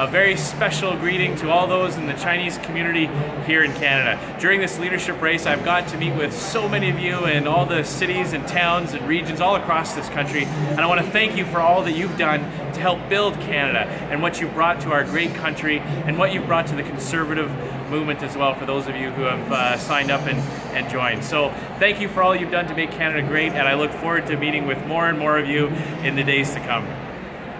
a very special greeting to all those in the Chinese community here in Canada. During this leadership race, I've got to meet with so many of you in all the cities and towns and regions all across this country, and I want to thank you for all that you've done to help build Canada and what you've brought to our great country and what you've brought to the Conservative movement as well, for those of you who have signed up and joined. So thank you for all you've done to make Canada great, and I look forward to meeting with more and more of you in the days to come.